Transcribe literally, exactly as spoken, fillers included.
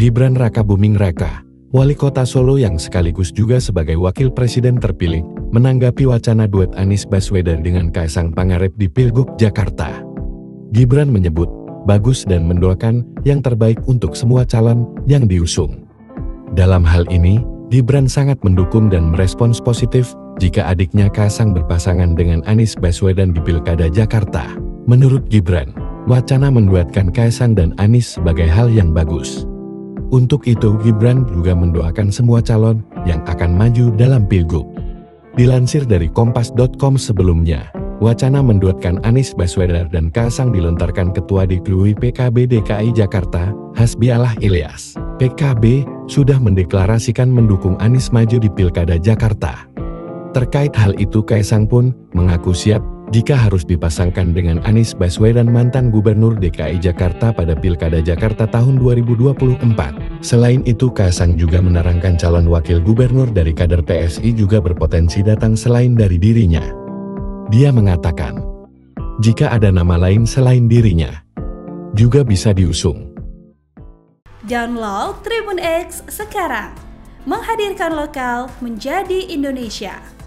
Gibran Rakabuming Raka, wali kota Solo yang sekaligus juga sebagai wakil presiden terpilih, menanggapi wacana duet Anies Baswedan dengan Kaesang Pangarep di Pilgub Jakarta. Gibran menyebut, bagus dan mendoakan yang terbaik untuk semua calon yang diusung. Dalam hal ini, Gibran sangat mendukung dan merespons positif jika adiknya Kaesang berpasangan dengan Anies Baswedan di Pilkada Jakarta. Menurut Gibran, wacana menduetkan Kaesang dan Anies sebagai hal yang bagus. Untuk itu, Gibran juga mendoakan semua calon yang akan maju dalam pilgub. Dilansir dari kompas titik com sebelumnya, wacana menduetkan Anies Baswedan dan Kaesang dilontarkan Ketua D K I P K B D K I Jakarta, Hasbiallah Ilyas. P K B sudah mendeklarasikan mendukung Anies maju di Pilkada Jakarta. Terkait hal itu, Kaesang pun mengaku siap jika harus dipasangkan dengan Anies Baswedan mantan Gubernur D K I Jakarta pada Pilkada Jakarta tahun dua ribu dua puluh empat. Selain itu, Kaesang juga menerangkan calon wakil gubernur dari kader P S I juga berpotensi datang selain dari dirinya. Dia mengatakan, jika ada nama lain selain dirinya, juga bisa diusung. Download Tribun X sekarang, menghadirkan lokal menjadi Indonesia.